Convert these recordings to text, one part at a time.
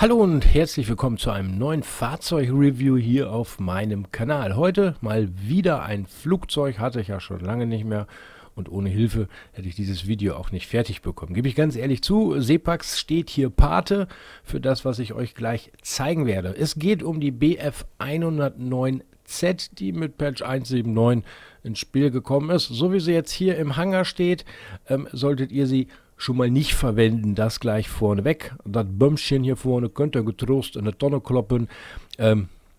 Hallo und herzlich willkommen zu einem neuen Fahrzeugreview hier auf meinem Kanal. Heute mal wieder ein Flugzeug, hatte ich ja schon lange nicht mehr und ohne Hilfe hätte ich dieses Video auch nicht fertig bekommen. Gebe ich ganz ehrlich zu, SEPAX steht hier Pate für das, was ich euch gleich zeigen werde. Es geht um die BF 109Z, die mit Patch 179 ins Spiel gekommen ist. So wie sie jetzt hier im Hangar steht, solltet ihr sie schon mal nicht verwenden, das gleich vorneweg. Das Bömmchen hier vorne könnt ihr getrost in eine Tonne kloppen.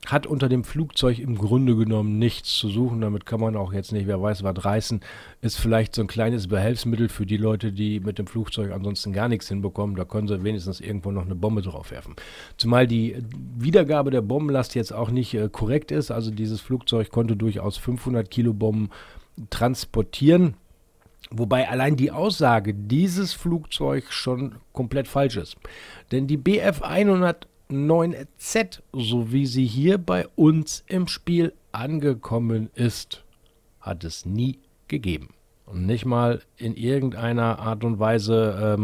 Hat unter dem Flugzeug im Grunde genommen nichts zu suchen. Damit kann man auch jetzt nicht, wer weiß, was reißen. Ist vielleicht so ein kleines Behelfsmittel für die Leute, die mit dem Flugzeug ansonsten gar nichts hinbekommen. Da können sie wenigstens irgendwo noch eine Bombe drauf werfen. Zumal die Wiedergabe der Bombenlast jetzt auch nicht korrekt ist. Also dieses Flugzeug konnte durchaus 500 Kilo Bomben transportieren. Wobei allein die Aussage, dieses Flugzeug schon komplett falsch ist. Denn die BF 109Z, so wie sie hier bei uns im Spiel angekommen ist, hat es nie gegeben. Und nicht mal in irgendeiner Art und Weise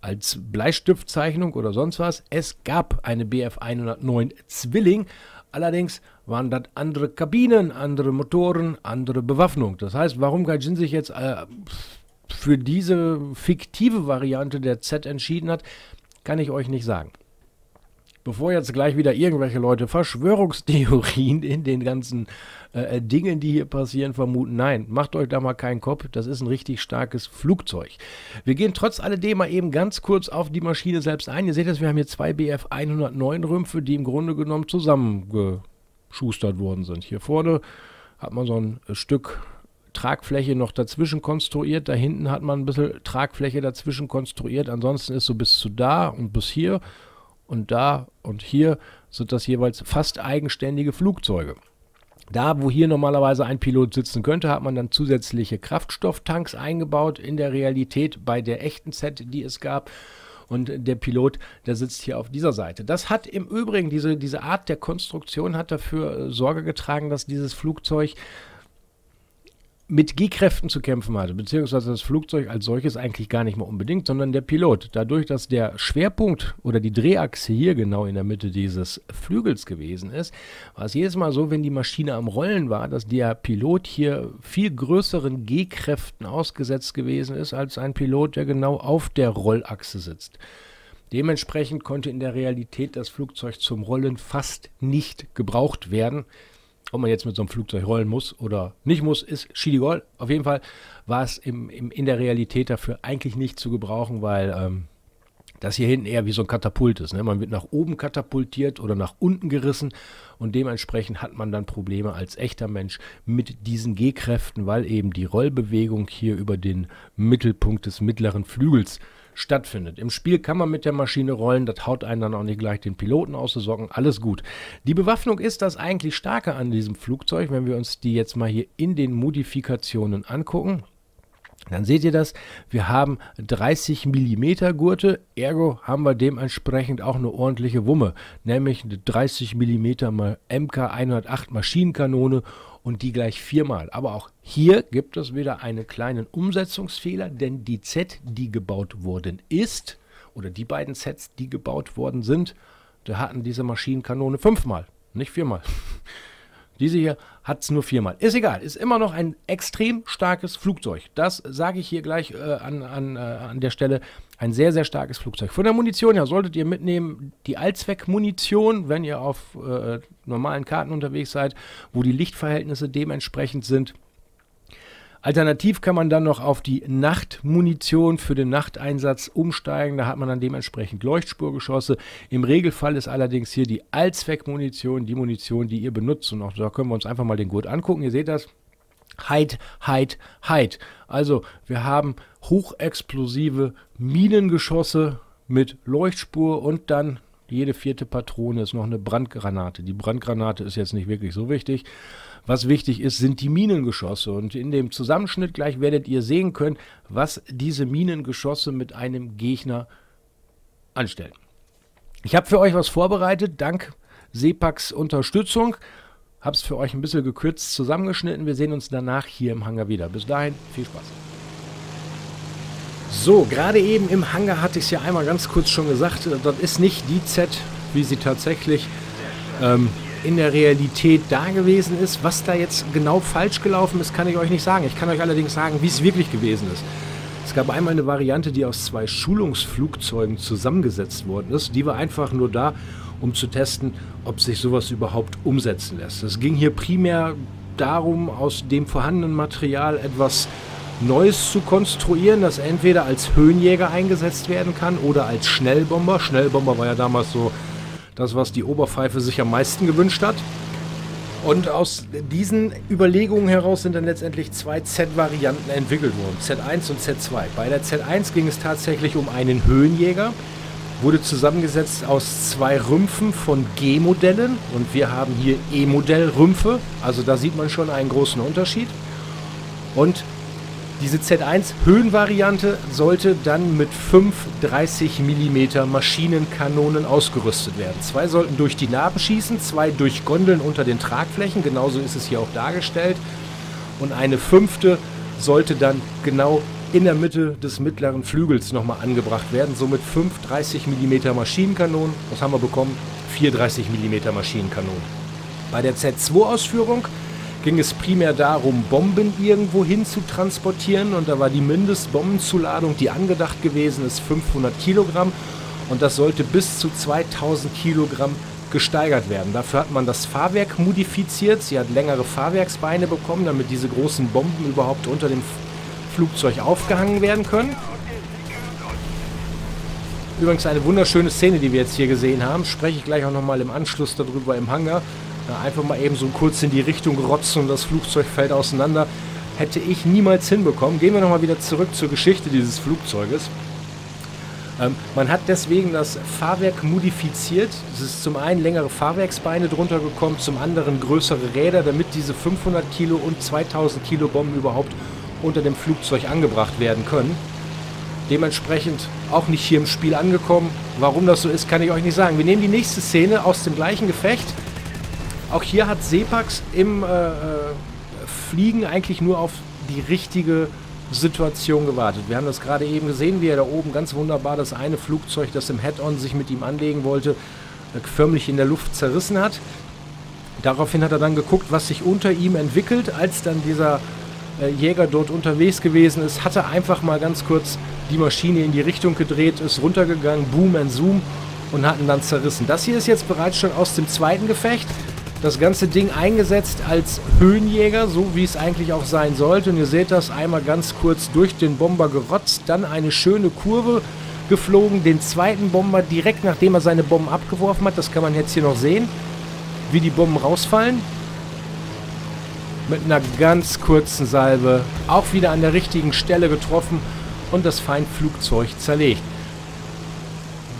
als Bleistiftzeichnung oder sonst was. Es gab eine BF 109 Zwilling. Allerdings waren das andere Kabinen, andere Motoren, andere Bewaffnung. Das heißt, warum Gaijin sich jetzt für diese fiktive Variante der Z entschieden hat, kann ich euch nicht sagen. Bevor jetzt gleich wieder irgendwelche Leute Verschwörungstheorien in den ganzen Dingen, die hier passieren, vermuten. Nein, macht euch da mal keinen Kopf. Das ist ein richtig starkes Flugzeug. Wir gehen trotz alledem mal eben ganz kurz auf die Maschine selbst ein. Ihr seht es, wir haben hier zwei BF 109 Rümpfe, die im Grunde genommen zusammengeschustert worden sind. Hier vorne hat man so ein Stück Tragfläche noch dazwischen konstruiert. Da hinten hat man ein bisschen Tragfläche dazwischen konstruiert. Ansonsten ist so bis zu da und bis hier. Und da und hier sind das jeweils fast eigenständige Flugzeuge. Da, wo hier normalerweise ein Pilot sitzen könnte, hat man dann zusätzliche Kraftstofftanks eingebaut. In der Realität bei der echten Z, die es gab. Und der Pilot, der sitzt hier auf dieser Seite. Das hat im Übrigen, diese Art der Konstruktion hat dafür Sorge getragen, dass dieses Flugzeug mit G-Kräften zu kämpfen hatte, beziehungsweise das Flugzeug als solches eigentlich gar nicht mal unbedingt, sondern der Pilot. Dadurch, dass der Schwerpunkt oder die Drehachse hier genau in der Mitte dieses Flügels gewesen ist, war es jedes Mal so, wenn die Maschine am Rollen war, dass der Pilot hier viel größeren G-Kräften ausgesetzt gewesen ist, als ein Pilot, der genau auf der Rollachse sitzt. Dementsprechend konnte in der Realität das Flugzeug zum Rollen fast nicht gebraucht werden. Ob man jetzt mit so einem Flugzeug rollen muss oder nicht muss, ist schiedegal. Auf jeden Fall war es in der Realität dafür eigentlich nicht zu gebrauchen, weil das hier hinten eher wie so ein Katapult ist. Ne? Man wird nach oben katapultiert oder nach unten gerissen und dementsprechend hat man dann Probleme als echter Mensch mit diesen G-Kräften, weil eben die Rollbewegung hier über den Mittelpunkt des mittleren Flügels stattfindet. Im Spiel kann man mit der Maschine rollen, das haut einen dann auch nicht gleich den Piloten aus den Socken, alles gut. Die Bewaffnung ist das eigentlich Starke an diesem Flugzeug, wenn wir uns die jetzt mal hier in den Modifikationen angucken. Dann seht ihr das, wir haben 30 mm Gurte, ergo haben wir dementsprechend auch eine ordentliche Wumme, nämlich eine 30 mm MK 108 Maschinenkanone und die gleich viermal. Aber auch hier gibt es wieder einen kleinen Umsetzungsfehler, denn die Z, die gebaut worden ist, oder die beiden Zs, die gebaut worden sind, da hatten diese Maschinenkanone fünfmal, nicht viermal. Diese hier hat es nur viermal. Ist egal, ist immer noch ein extrem starkes Flugzeug. Das sage ich hier gleich an der Stelle. Ein sehr, sehr starkes Flugzeug. Von der Munition her solltet ihr mitnehmen die Allzweckmunition, wenn ihr auf normalen Karten unterwegs seid, wo die Lichtverhältnisse dementsprechend sind. Alternativ kann man dann noch auf die Nachtmunition für den Nachteinsatz umsteigen. Da hat man dann dementsprechend Leuchtspurgeschosse. Im Regelfall ist allerdings hier die Allzweckmunition, die Munition, die ihr benutzt. Und auch da können wir uns einfach mal den Gurt angucken. Ihr seht das. Heit, Heit, Heit. Also wir haben hochexplosive Minengeschosse mit Leuchtspur und dann jede vierte Patrone ist noch eine Brandgranate. Die Brandgranate ist jetzt nicht wirklich so wichtig. Was wichtig ist, sind die Minengeschosse. Und in dem Zusammenschnitt gleich werdet ihr sehen können, was diese Minengeschosse mit einem Gegner anstellen. Ich habe für euch was vorbereitet, dank SEPAX Unterstützung. Habe es für euch ein bisschen gekürzt zusammengeschnitten. Wir sehen uns danach hier im Hangar wieder. Bis dahin, viel Spaß. So, gerade eben im Hangar hatte ich es ja einmal ganz kurz schon gesagt, das ist nicht die Z, wie sie tatsächlich in der Realität da gewesen ist. Was da jetzt genau falsch gelaufen ist, kann ich euch nicht sagen. Ich kann euch allerdings sagen, wie es wirklich gewesen ist. Es gab einmal eine Variante, die aus zwei Schulungsflugzeugen zusammengesetzt worden ist. Die war einfach nur da, um zu testen, ob sich sowas überhaupt umsetzen lässt. Es ging hier primär darum, aus dem vorhandenen Material etwas Neues zu konstruieren, das entweder als Höhenjäger eingesetzt werden kann oder als Schnellbomber. Schnellbomber war ja damals so das, was die Oberpfeife sich am meisten gewünscht hat. Und aus diesen Überlegungen heraus sind dann letztendlich zwei Z-Varianten entwickelt worden, Z1 und Z2. Bei der Z1 ging es tatsächlich um einen Höhenjäger, wurde zusammengesetzt aus zwei Rümpfen von G-Modellen und wir haben hier E-Modell-Rümpfe, also da sieht man schon einen großen Unterschied. Und diese Z1-Höhenvariante sollte dann mit 5 30 mm Maschinenkanonen ausgerüstet werden. Zwei sollten durch die Naben schießen, zwei durch Gondeln unter den Tragflächen, genauso ist es hier auch dargestellt. Und eine fünfte sollte dann genau in der Mitte des mittleren Flügels nochmal angebracht werden. Somit 5 30 mm Maschinenkanonen, was haben wir bekommen? 4 30 mm Maschinenkanonen. Bei der Z2-Ausführung ging es primär darum, Bomben irgendwo hin zu transportieren und da war die Mindestbombenzuladung, die angedacht gewesen ist, 500 Kilogramm und das sollte bis zu 2000 Kilogramm gesteigert werden. Dafür hat man das Fahrwerk modifiziert, sie hat längere Fahrwerksbeine bekommen, damit diese großen Bomben überhaupt unter dem Flugzeug aufgehangen werden können. Übrigens eine wunderschöne Szene, die wir jetzt hier gesehen haben, spreche ich gleich auch nochmal im Anschluss darüber im Hangar. Einfach mal eben so kurz in die Richtung rotzen und das Flugzeug fällt auseinander. Hätte ich niemals hinbekommen. Gehen wir nochmal wieder zurück zur Geschichte dieses Flugzeuges. Man hat deswegen das Fahrwerk modifiziert. Es ist zum einen längere Fahrwerksbeine drunter gekommen, zum anderen größere Räder, damit diese 500 Kilo und 2000 Kilo Bomben überhaupt unter dem Flugzeug angebracht werden können. Dementsprechend auch nicht hier im Spiel angekommen. Warum das so ist, kann ich euch nicht sagen. Wir nehmen die nächste Szene aus dem gleichen Gefecht. Auch hier hat SEPAX im Fliegen eigentlich nur auf die richtige Situation gewartet. Wir haben das gerade eben gesehen, wie er da oben ganz wunderbar das eine Flugzeug, das im Head-On sich mit ihm anlegen wollte, förmlich in der Luft zerrissen hat. Daraufhin hat er dann geguckt, was sich unter ihm entwickelt. Als dann dieser Jäger dort unterwegs gewesen ist, hat er einfach mal ganz kurz die Maschine in die Richtung gedreht, ist runtergegangen, Boom and Zoom und hat ihn dann zerrissen. Das hier ist jetzt bereits schon aus dem zweiten Gefecht. Das ganze Ding eingesetzt als Höhenjäger, so wie es eigentlich auch sein sollte. Und ihr seht das, einmal ganz kurz durch den Bomber gerotzt, dann eine schöne Kurve geflogen, den zweiten Bomber direkt nachdem er seine Bomben abgeworfen hat. Das kann man jetzt hier noch sehen, wie die Bomben rausfallen. Mit einer ganz kurzen Salve, auch wieder an der richtigen Stelle getroffen und das Feindflugzeug zerlegt.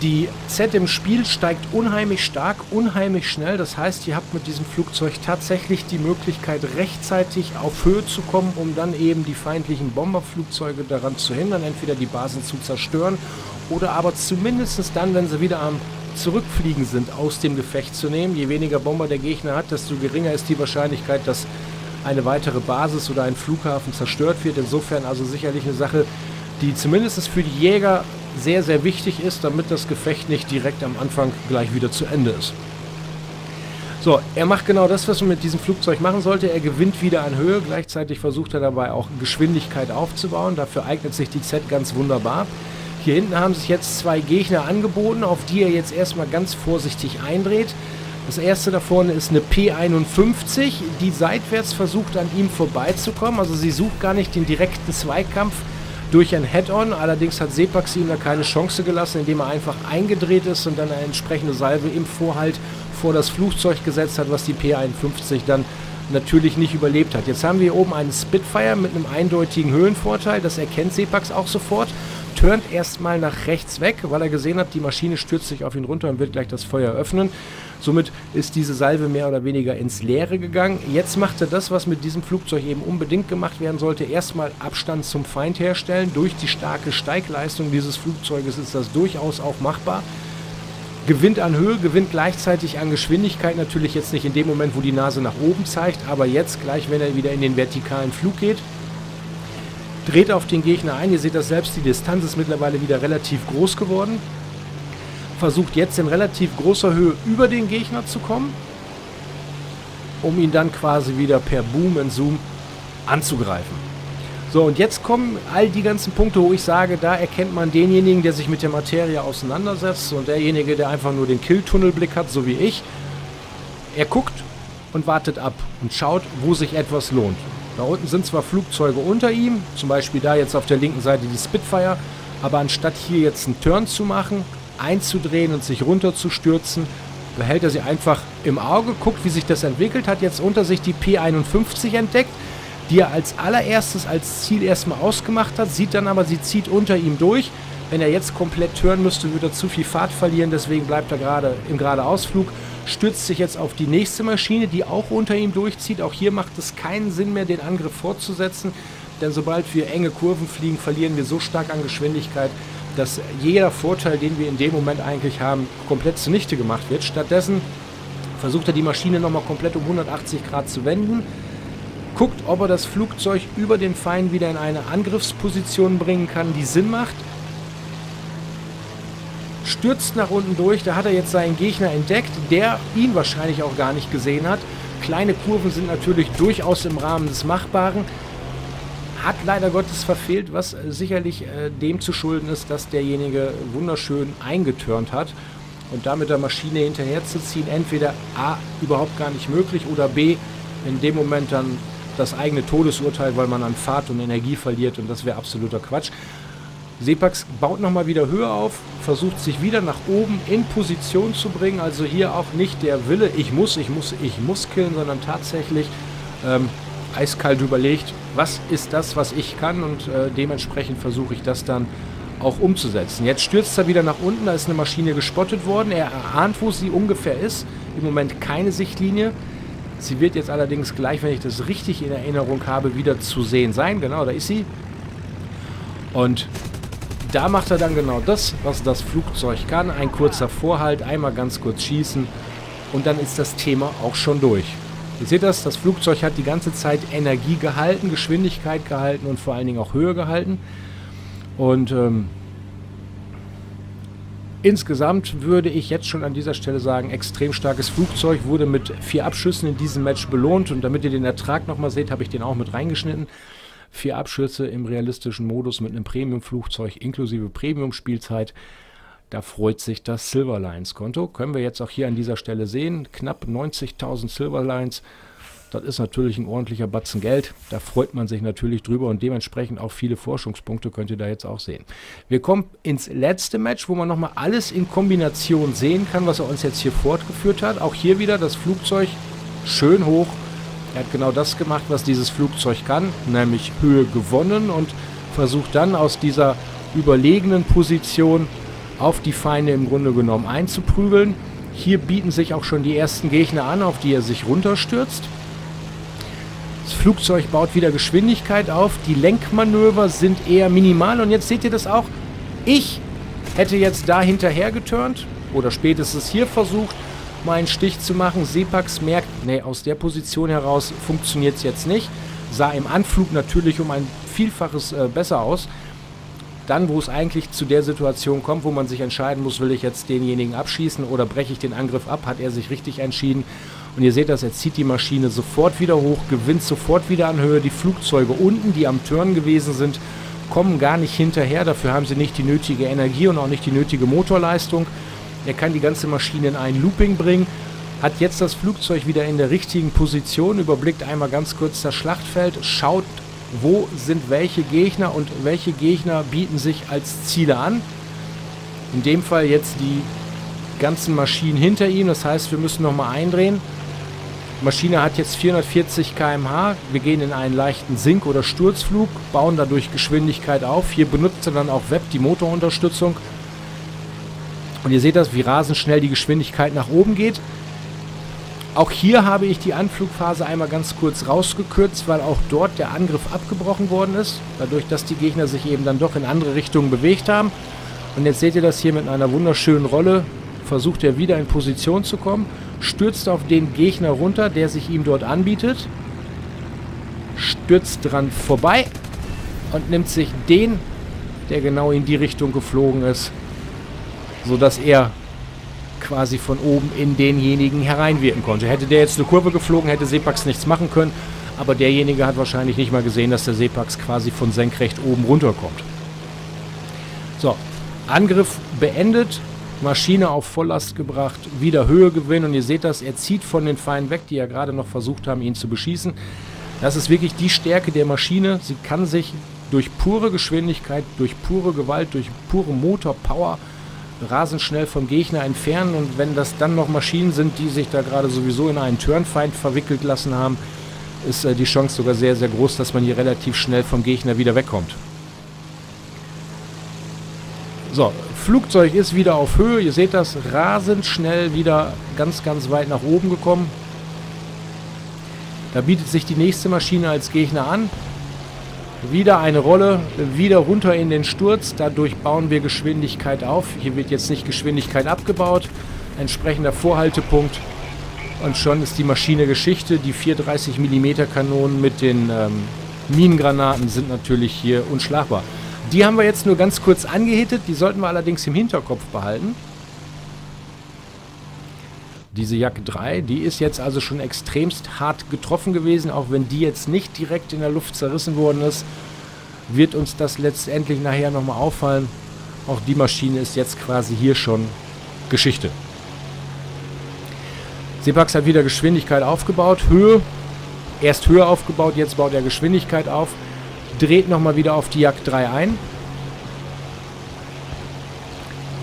Die Z im Spiel steigt unheimlich stark, unheimlich schnell. Das heißt, ihr habt mit diesem Flugzeug tatsächlich die Möglichkeit, rechtzeitig auf Höhe zu kommen, um dann eben die feindlichen Bomberflugzeuge daran zu hindern, entweder die Basen zu zerstören oder aber zumindest dann, wenn sie wieder am Zurückfliegen sind, aus dem Gefecht zu nehmen. Je weniger Bomber der Gegner hat, desto geringer ist die Wahrscheinlichkeit, dass eine weitere Basis oder ein Flughafen zerstört wird. Insofern also sicherlich eine Sache, die zumindest für die Jäger sehr, sehr wichtig ist, damit das Gefecht nicht direkt am Anfang gleich wieder zu Ende ist. So, er macht genau das, was man mit diesem Flugzeug machen sollte. Er gewinnt wieder an Höhe, gleichzeitig versucht er dabei auch Geschwindigkeit aufzubauen. Dafür eignet sich die Z ganz wunderbar. Hier hinten haben sich jetzt zwei Gegner angeboten, auf die er jetzt erstmal ganz vorsichtig eindreht. Das erste da vorne ist eine P-51, die seitwärts versucht, an ihm vorbeizukommen. Also sie sucht gar nicht den direkten Zweikampf durch ein Head-On, allerdings hat SEPAX ihm da keine Chance gelassen, indem er einfach eingedreht ist und dann eine entsprechende Salve im Vorhalt vor das Flugzeug gesetzt hat, was die P-51 dann natürlich nicht überlebt hat. Jetzt haben wir hier oben einen Spitfire mit einem eindeutigen Höhenvorteil, das erkennt SEPAX auch sofort, turnt erstmal nach rechts weg, weil er gesehen hat, die Maschine stürzt sich auf ihn runter und wird gleich das Feuer öffnen. Somit ist diese Salve mehr oder weniger ins Leere gegangen. Jetzt macht er das, was mit diesem Flugzeug eben unbedingt gemacht werden sollte. Erstmal Abstand zum Feind herstellen. Durch die starke Steigleistung dieses Flugzeuges ist das durchaus auch machbar. Gewinnt an Höhe, gewinnt gleichzeitig an Geschwindigkeit. Natürlich jetzt nicht in dem Moment, wo die Nase nach oben zeigt, aber jetzt gleich, wenn er wieder in den vertikalen Flug geht. dreht auf den Gegner ein. Ihr seht das selbst, die Distanz ist mittlerweile wieder relativ groß geworden. Versucht jetzt in relativ großer Höhe über den Gegner zu kommen, um ihn dann quasi wieder per Boom und Zoom anzugreifen. So, und jetzt kommen all die ganzen Punkte, wo ich sage, da erkennt man denjenigen, der sich mit der Materie auseinandersetzt, und derjenige, der einfach nur den Kill-Tunnelblick hat, so wie ich. Er guckt und wartet ab und schaut, wo sich etwas lohnt. Da unten sind zwar Flugzeuge unter ihm, zum Beispiel da jetzt auf der linken Seite die Spitfire, aber anstatt hier jetzt einen Turn zu machen, einzudrehen und sich runterzustürzen, behält er sie einfach im Auge, guckt, wie sich das entwickelt, hat jetzt unter sich die P-51 entdeckt, die er als allererstes als Ziel erstmal ausgemacht hat, sieht dann aber, sie zieht unter ihm durch. Wenn er jetzt komplett turnen müsste, würde er zu viel Fahrt verlieren, deswegen bleibt er gerade im Geradeausflug, stürzt sich jetzt auf die nächste Maschine, die auch unter ihm durchzieht. Auch hier macht es keinen Sinn mehr, den Angriff fortzusetzen, denn sobald wir enge Kurven fliegen, verlieren wir so stark an Geschwindigkeit, dass jeder Vorteil, den wir in dem Moment eigentlich haben, komplett zunichte gemacht wird. Stattdessen versucht er, die Maschine nochmal komplett um 180 Grad zu wenden, guckt, ob er das Flugzeug über den Feind wieder in eine Angriffsposition bringen kann, die Sinn macht. Stürzt nach unten durch, da hat er jetzt seinen Gegner entdeckt, der ihn wahrscheinlich auch gar nicht gesehen hat. Kleine Kurven sind natürlich durchaus im Rahmen des Machbaren. Hat leider Gottes verfehlt, was sicherlich dem zu schulden ist, dass derjenige wunderschön eingetürnt hat. Und da mit der Maschine hinterherzuziehen, entweder A, überhaupt gar nicht möglich, oder B, in dem Moment dann das eigene Todesurteil, weil man an Fahrt und Energie verliert, und das wäre absoluter Quatsch. Sepax baut nochmal wieder Höhe auf, versucht sich wieder nach oben in Position zu bringen, also hier auch nicht der Wille, ich muss killen, sondern tatsächlich eiskalt überlegt, was ist das, was ich kann, und dementsprechend versuche ich das dann auch umzusetzen. Jetzt stürzt er wieder nach unten, da ist eine Maschine gespottet worden, er ahnt, wo sie ungefähr ist, im Moment keine Sichtlinie. Sie wird jetzt allerdings gleich, wenn ich das richtig in Erinnerung habe, wieder zu sehen sein. Genau, da ist sie. Und da macht er dann genau das, was das Flugzeug kann. Ein kurzer Vorhalt, einmal ganz kurz schießen, und dann ist das Thema auch schon durch. Ihr seht das, das Flugzeug hat die ganze Zeit Energie gehalten, Geschwindigkeit gehalten und vor allen Dingen auch Höhe gehalten. Und insgesamt würde ich jetzt schon an dieser Stelle sagen, extrem starkes Flugzeug, wurde mit 4 Abschüssen in diesem Match belohnt, und damit ihr den Ertrag nochmal seht, habe ich den auch mit reingeschnitten. 4 Abschüsse im realistischen Modus mit einem Premium-Flugzeug inklusive Premium-Spielzeit. Da freut sich das Silver Lions Konto. Können wir jetzt auch hier an dieser Stelle sehen, knapp 90.000 Silver Lions. Das ist natürlich ein ordentlicher Batzen Geld. Da freut man sich natürlich drüber, und dementsprechend auch viele Forschungspunkte könnt ihr da jetzt auch sehen. Wir kommen ins letzte Match, wo man nochmal alles in Kombination sehen kann, was er uns jetzt hier fortgeführt hat. Auch hier wieder das Flugzeug schön hoch. Er hat genau das gemacht, was dieses Flugzeug kann, nämlich Höhe gewonnen, und versucht dann aus dieser überlegenen Position auf die Feinde im Grunde genommen einzuprügeln. Hier bieten sich auch schon die ersten Gegner an, auf die er sich runterstürzt. Das Flugzeug baut wieder Geschwindigkeit auf, die Lenkmanöver sind eher minimal, und jetzt seht ihr das auch, ich hätte jetzt da hinterher geturnt oder spätestens hier versucht, meinen Stich zu machen. Sepax merkt, nee, aus der Position heraus funktioniert es jetzt nicht, sah im Anflug natürlich um ein Vielfaches besser aus. Dann, wo es eigentlich zu der Situation kommt, wo man sich entscheiden muss, will ich jetzt denjenigen abschießen oder breche ich den Angriff ab, hat er sich richtig entschieden. Und ihr seht das, er zieht die Maschine sofort wieder hoch, gewinnt sofort wieder an Höhe. Die Flugzeuge unten, die am Turn gewesen sind, kommen gar nicht hinterher. Dafür haben sie nicht die nötige Energie und auch nicht die nötige Motorleistung. Er kann die ganze Maschine in ein Looping bringen. Hat jetzt das Flugzeug wieder in der richtigen Position, überblickt einmal ganz kurz das Schlachtfeld, schaut, wo sind welche Gegner und welche Gegner bieten sich als Ziele an. In dem Fall jetzt die ganzen Maschinen hinter ihm, das heißt, wir müssen nochmal eindrehen. Die Maschine hat jetzt 440 km/h, wir gehen in einen leichten Sink- oder Sturzflug, bauen dadurch Geschwindigkeit auf. Hier benutzt er dann auch Web, die Motorunterstützung. Und ihr seht das, wie rasend schnell die Geschwindigkeit nach oben geht. Auch hier habe ich die Anflugphase einmal ganz kurz rausgekürzt, weil auch dort der Angriff abgebrochen worden ist, dadurch, dass die Gegner sich eben dann doch in andere Richtungen bewegt haben. Und jetzt seht ihr das hier mit einer wunderschönen Rolle. Versucht er wieder in Position zu kommen, stürzt auf den Gegner runter, der sich ihm dort anbietet, stürzt dran vorbei, und nimmt sich den, der genau in die Richtung geflogen ist, sodass er quasi von oben in denjenigen hereinwirken konnte. Hätte der jetzt eine Kurve geflogen, hätte SEPAX nichts machen können, aber derjenige hat wahrscheinlich nicht mal gesehen, dass der SEPAX quasi von senkrecht oben runterkommt. So, Angriff beendet, Maschine auf Volllast gebracht, wieder Höhe gewinnen und ihr seht das, er zieht von den Feinden weg, die ja gerade noch versucht haben, ihn zu beschießen. Das ist wirklich die Stärke der Maschine, sie kann sich durch pure Geschwindigkeit, durch pure Gewalt, durch pure Motorpower rasend schnell vom Gegner entfernen und wenn das dann noch Maschinen sind, die sich da gerade sowieso in einen Turnfeind verwickelt lassen haben, ist die Chance sogar sehr, sehr groß, dass man hier relativ schnell vom Gegner wieder wegkommt. So, Flugzeug ist wieder auf Höhe, ihr seht das, rasend schnell wieder ganz, ganz weit nach oben gekommen. Da bietet sich die nächste Maschine als Gegner an. Wieder eine Rolle, wieder runter in den Sturz, dadurch bauen wir Geschwindigkeit auf. Hier wird jetzt nicht Geschwindigkeit abgebaut, entsprechender Vorhaltepunkt und schon ist die Maschine Geschichte. Die 4,30 mm Kanonen mit den Minengranaten sind natürlich hier unschlagbar. Die haben wir jetzt nur ganz kurz angehittet, die sollten wir allerdings im Hinterkopf behalten. Diese Jak 3, die ist jetzt also schon extremst hart getroffen gewesen, auch wenn die jetzt nicht direkt in der Luft zerrissen worden ist, wird uns das letztendlich nachher nochmal auffallen. Auch die Maschine ist jetzt quasi hier schon Geschichte. SEPAX hat wieder Geschwindigkeit aufgebaut, Höhe, erst Höhe aufgebaut, jetzt baut er Geschwindigkeit auf, dreht nochmal wieder auf die Jak 3 ein.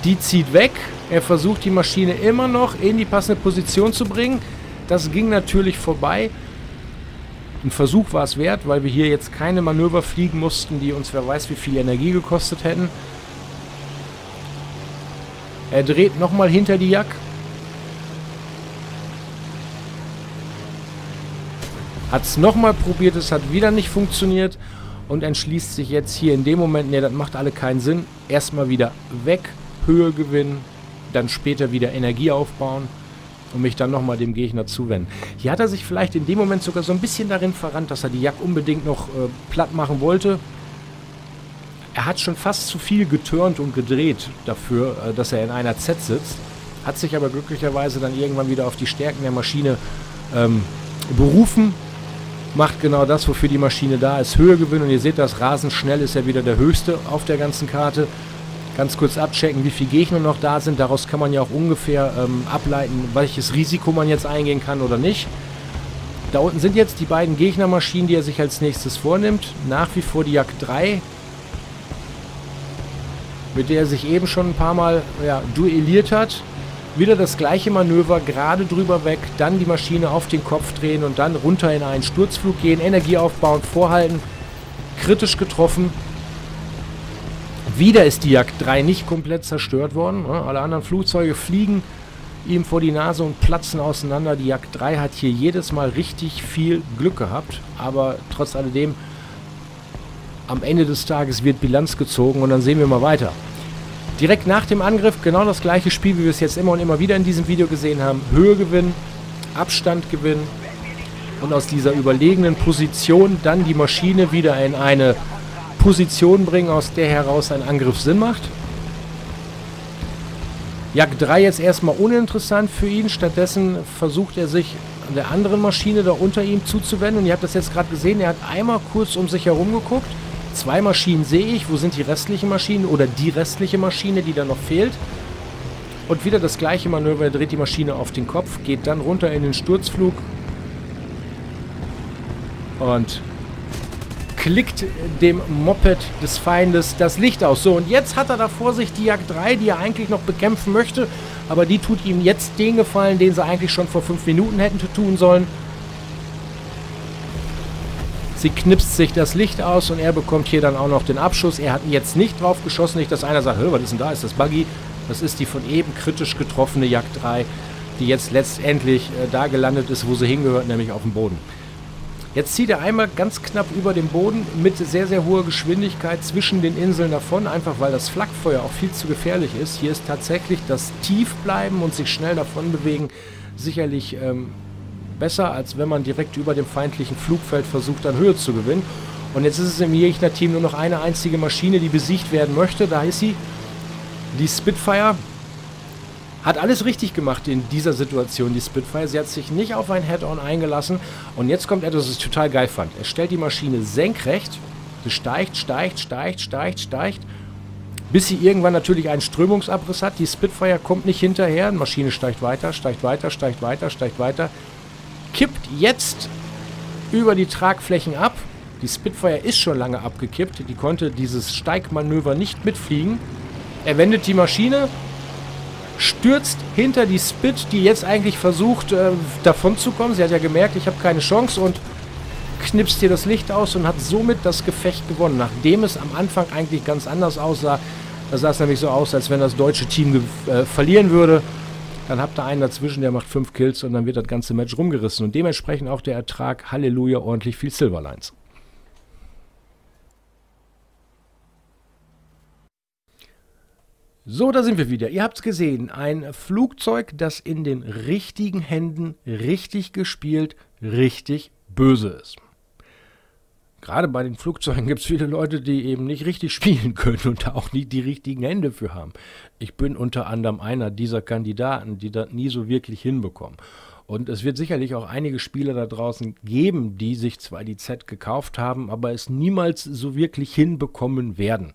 Die zieht weg. Er versucht die Maschine immer noch in die passende Position zu bringen. Das ging natürlich vorbei. Ein Versuch war es wert, weil wir hier jetzt keine Manöver fliegen mussten, die uns wer weiß wie viel Energie gekostet hätten. Er dreht nochmal hinter die Jak. Hat es nochmal probiert, es hat wieder nicht funktioniert. Und entschließt sich jetzt hier in dem Moment, nee, das macht alle keinen Sinn. Erstmal wieder weg, Höhe gewinnen. Dann später wieder Energie aufbauen und mich dann nochmal dem Gegner zuwenden. Hier hat er sich vielleicht in dem Moment sogar so ein bisschen darin verrannt, dass er die Jak unbedingt noch platt machen wollte. Er hat schon fast zu viel geturnt und gedreht dafür, dass er in einer Z sitzt. Hat sich aber glücklicherweise dann irgendwann wieder auf die Stärken der Maschine berufen. Macht genau das, wofür die Maschine da ist. Höhe gewinnen und ihr seht das, rasend schnell ist er wieder der Höchste auf der ganzen Karte. Ganz kurz abchecken, wie viele Gegner noch da sind. Daraus kann man ja auch ungefähr ableiten, welches Risiko man jetzt eingehen kann oder nicht. Da unten sind jetzt die beiden Gegnermaschinen, die er sich als nächstes vornimmt. Nach wie vor die Jak 3, mit der er sich eben schon ein paar Mal duelliert hat. Wieder das gleiche Manöver, gerade drüber weg, dann die Maschine auf den Kopf drehen und dann runter in einen Sturzflug gehen, Energie aufbauen, vorhalten, kritisch getroffen. Wieder ist die Jak 3 nicht komplett zerstört worden. Alle anderen Flugzeuge fliegen ihm vor die Nase und platzen auseinander. Die Jak 3 hat hier jedes Mal richtig viel Glück gehabt. Aber trotz alledem, am Ende des Tages wird Bilanz gezogen und dann sehen wir mal weiter. Direkt nach dem Angriff genau das gleiche Spiel, wie wir es jetzt immer und immer wieder in diesem Video gesehen haben. Höhe gewinnen, Abstand gewinnen und aus dieser überlegenen Position dann die Maschine wieder in eine Position bringen, aus der heraus ein Angriff Sinn macht. Jak 3 jetzt erstmal uninteressant für ihn, stattdessen versucht er sich an der anderen Maschine da unter ihm zuzuwenden und ihr habt das jetzt gerade gesehen, er hat einmal kurz um sich herum geguckt, zwei Maschinen sehe ich, wo sind die restlichen Maschinen oder die restliche Maschine, die da noch fehlt und wieder das gleiche Manöver, er dreht die Maschine auf den Kopf, geht dann runter in den Sturzflug und klickt dem Moped des Feindes das Licht aus. So, und jetzt hat er da vor sich die Jak 3, die er eigentlich noch bekämpfen möchte, aber die tut ihm jetzt den Gefallen, den sie eigentlich schon vor 5 Minuten hätten tun sollen. Sie knipst sich das Licht aus und er bekommt hier dann auch noch den Abschuss. Er hat jetzt nicht drauf geschossen, nicht dass einer sagt, was ist denn da, ist das Buggy? Das ist die von eben kritisch getroffene Jak 3, die jetzt letztendlich da gelandet ist, wo sie hingehört, nämlich auf dem Boden. Jetzt zieht er einmal ganz knapp über den Boden mit sehr, sehr hoher Geschwindigkeit zwischen den Inseln davon, einfach weil das Flakfeuer auch viel zu gefährlich ist. Hier ist tatsächlich das Tiefbleiben und sich schnell davon bewegen sicherlich besser, als wenn man direkt über dem feindlichen Flugfeld versucht, an Höhe zu gewinnen. Und jetzt ist es im Jächner-Team nur noch eine einzige Maschine, die besiegt werden möchte. Da ist sie. Die Spitfire hat alles richtig gemacht in dieser Situation, die Spitfire. Sie hat sich nicht auf ein Head-On eingelassen. Und jetzt kommt etwas, das ich total geil fand. Er stellt die Maschine senkrecht. Sie steigt. Bis sie irgendwann natürlich einen Strömungsabriss hat. Die Spitfire kommt nicht hinterher. Die Maschine steigt weiter. Kippt jetzt über die Tragflächen ab. Die Spitfire ist schon lange abgekippt. Die konnte dieses Steigmanöver nicht mitfliegen. Er wendet die Maschine, stürzt hinter die Spit, die jetzt eigentlich versucht, davonzukommen. Sie hat ja gemerkt, ich habe keine Chance, und knipst hier das Licht aus und hat somit das Gefecht gewonnen, nachdem es am Anfang eigentlich ganz anders aussah. Da sah es nämlich so aus, als wenn das deutsche Team verlieren würde. Dann habt ihr einen dazwischen, der macht 5 Kills und dann wird das ganze Match rumgerissen. Und dementsprechend auch der Ertrag, Halleluja, ordentlich viel Silverlines. So, da sind wir wieder. Ihr habt es gesehen, ein Flugzeug, das in den richtigen Händen, richtig gespielt, richtig böse ist. Gerade bei den Flugzeugen gibt es viele Leute, die eben nicht richtig spielen können und da auch nicht die richtigen Hände für haben. Ich bin unter anderem einer dieser Kandidaten, die das nie so wirklich hinbekommen. Und es wird sicherlich auch einige Spieler da draußen geben, die sich zwar die Z gekauft haben, aber es niemals so wirklich hinbekommen werden.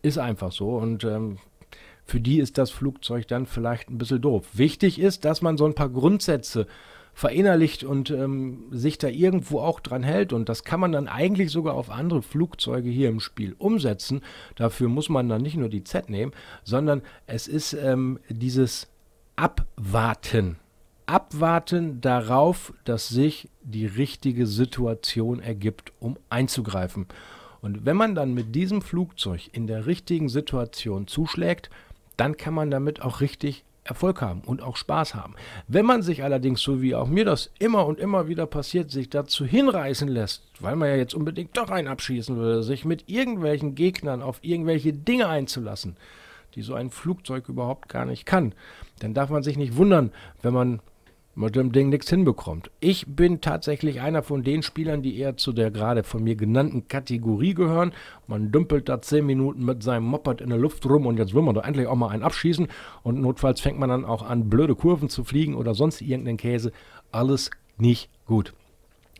Ist einfach so, und für die ist das Flugzeug dann vielleicht ein bisschen doof. Wichtig ist, dass man so ein paar Grundsätze verinnerlicht und sich da irgendwo auch dran hält, und das kann man dann eigentlich sogar auf andere Flugzeuge hier im Spiel umsetzen. Dafür muss man dann nicht nur die Z nehmen, sondern es ist dieses Abwarten. Abwarten darauf, dass sich die richtige Situation ergibt, um einzugreifen. Und wenn man dann mit diesem Flugzeug in der richtigen Situation zuschlägt, dann kann man damit auch richtig Erfolg haben und auch Spaß haben. Wenn man sich allerdings, so wie auch mir das immer und immer wieder passiert, sich dazu hinreißen lässt, weil man ja jetzt unbedingt doch einen abschießen würde, sich mit irgendwelchen Gegnern auf irgendwelche Dinge einzulassen, die so ein Flugzeug überhaupt gar nicht kann, dann darf man sich nicht wundern, wenn man mit dem Ding nichts hinbekommt. Ich bin tatsächlich einer von den Spielern, die eher zu der gerade von mir genannten Kategorie gehören. Man dümpelt da 10 Minuten mit seinem Moped in der Luft rum und jetzt will man doch endlich auch mal einen abschießen, und notfalls fängt man dann auch an, blöde Kurven zu fliegen oder sonst irgendeinen Käse. Alles nicht gut.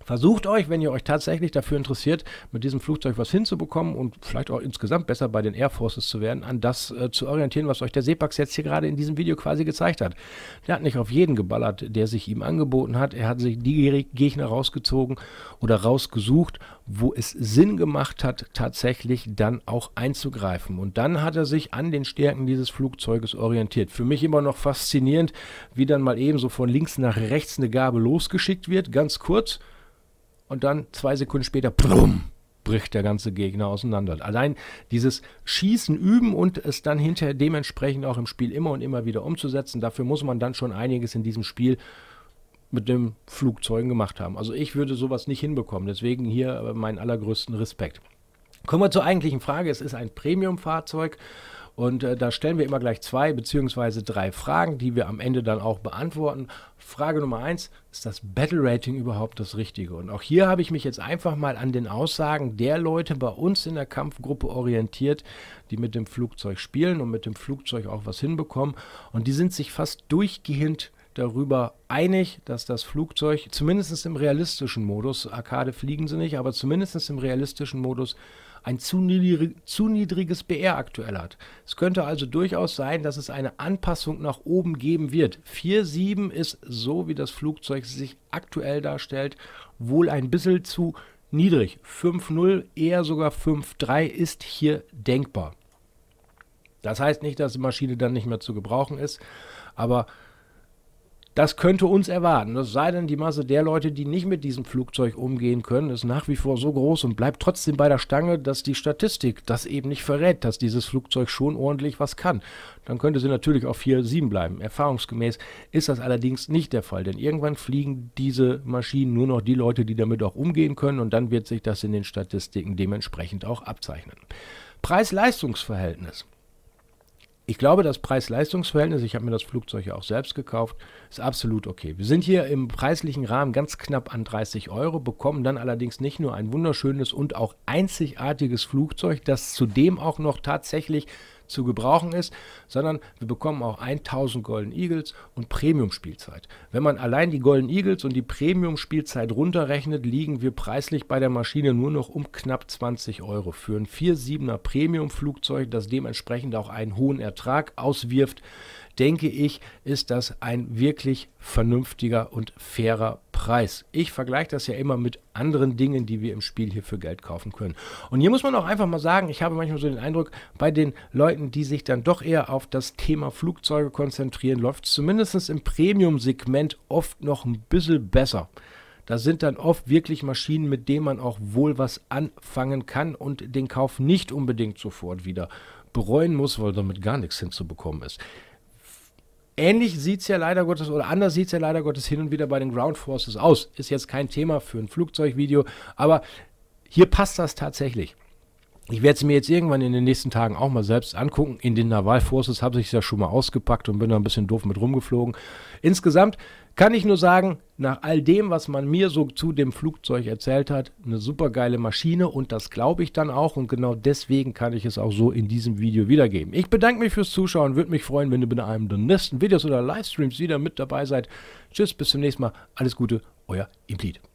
Versucht euch, wenn ihr euch tatsächlich dafür interessiert, mit diesem Flugzeug was hinzubekommen und vielleicht auch insgesamt besser bei den Air Forces zu werden, an das zu orientieren, was euch der Sepax jetzt hier gerade in diesem Video quasi gezeigt hat. Der hat nicht auf jeden geballert, der sich ihm angeboten hat. Er hat sich die Gegner rausgezogen oder rausgesucht, wo es Sinn gemacht hat, tatsächlich dann auch einzugreifen. Und dann hat er sich an den Stärken dieses Flugzeuges orientiert. Für mich immer noch faszinierend, wie dann mal eben so von links nach rechts eine Gabel losgeschickt wird, ganz kurz. Und dann 2 Sekunden später, brumm, bricht der ganze Gegner auseinander. Allein dieses Schießen üben und es dann hinterher dementsprechend auch im Spiel immer und immer wieder umzusetzen, dafür muss man dann schon einiges in diesem Spiel mit den Flugzeugen gemacht haben. Also ich würde sowas nicht hinbekommen, deswegen hier meinen allergrößten Respekt. Kommen wir zur eigentlichen Frage. Es ist ein Premium-Fahrzeug. Und da stellen wir immer gleich 2 bzw. 3 Fragen, die wir am Ende dann auch beantworten. Frage Nummer 1, ist das Battle Rating überhaupt das Richtige? Und auch hier habe ich mich jetzt einfach mal an den Aussagen der Leute bei uns in der Kampfgruppe orientiert, die mit dem Flugzeug spielen und mit dem Flugzeug auch was hinbekommen. Und die sind sich fast durchgehend darüber einig, dass das Flugzeug, zumindest im realistischen Modus, Arcade fliegen sie nicht, aber zumindest im realistischen Modus, ein zu niedriges BR aktuell hat. Es könnte also durchaus sein, dass es eine Anpassung nach oben geben wird. 4,7 ist, so wie das Flugzeug sich aktuell darstellt, wohl ein bisschen zu niedrig. 5,0, eher sogar 5,3 ist hier denkbar. Das heißt nicht, dass die Maschine dann nicht mehr zu gebrauchen ist, aber das könnte uns erwarten. Das sei denn, die Masse der Leute, die nicht mit diesem Flugzeug umgehen können, ist nach wie vor so groß und bleibt trotzdem bei der Stange, dass die Statistik das eben nicht verrät, dass dieses Flugzeug schon ordentlich was kann. Dann könnte sie natürlich auf 4,7 bleiben. Erfahrungsgemäß ist das allerdings nicht der Fall, denn irgendwann fliegen diese Maschinen nur noch die Leute, die damit auch umgehen können, und dann wird sich das in den Statistiken dementsprechend auch abzeichnen. Preis-Leistungs-Verhältnis. Ich glaube, das Preis-Leistungs-Verhältnis, ich habe mir das Flugzeug ja auch selbst gekauft, ist absolut okay. Wir sind hier im preislichen Rahmen ganz knapp an 30 Euro, bekommen dann allerdings nicht nur ein wunderschönes und auch einzigartiges Flugzeug, das zudem auch noch tatsächlich zu gebrauchen ist, sondern wir bekommen auch 1000 Golden Eagles und Premium-Spielzeit. Wenn man allein die Golden Eagles und die Premium-Spielzeit runterrechnet, liegen wir preislich bei der Maschine nur noch um knapp 20 Euro für ein 4.7er Premium-Flugzeug, das dementsprechend auch einen hohen Ertrag auswirft. Denke ich, ist das ein wirklich vernünftiger und fairer Preis. Ich vergleiche das ja immer mit anderen Dingen, die wir im Spiel hier für Geld kaufen können. Und hier muss man auch einfach mal sagen, ich habe manchmal so den Eindruck, bei den Leuten, die sich dann doch eher auf das Thema Flugzeuge konzentrieren, läuft es zumindest im Premium-Segment oft noch ein bisschen besser. Da sind dann oft wirklich Maschinen, mit denen man auch wohl was anfangen kann und den Kauf nicht unbedingt sofort wieder bereuen muss, weil damit gar nichts hinzubekommen ist. Ähnlich sieht es ja leider Gottes oder anders sieht es ja leider Gottes hin und wieder bei den Ground Forces aus. Ist jetzt kein Thema für ein Flugzeugvideo, aber hier passt das tatsächlich. Ich werde es mir jetzt irgendwann in den nächsten Tagen auch mal selbst angucken. In den Naval Forces habe ich es ja schon mal ausgepackt und bin da ein bisschen doof mit rumgeflogen. Insgesamt kann ich nur sagen, nach all dem, was man mir so zu dem Flugzeug erzählt hat, eine super geile Maschine und das glaube ich dann auch und genau deswegen kann ich es auch so in diesem Video wiedergeben. Ich bedanke mich fürs Zuschauen, würde mich freuen, wenn ihr bei einem der nächsten Videos oder Livestreams wieder mit dabei seid. Tschüss, bis zum nächsten Mal, alles Gute, euer Implid.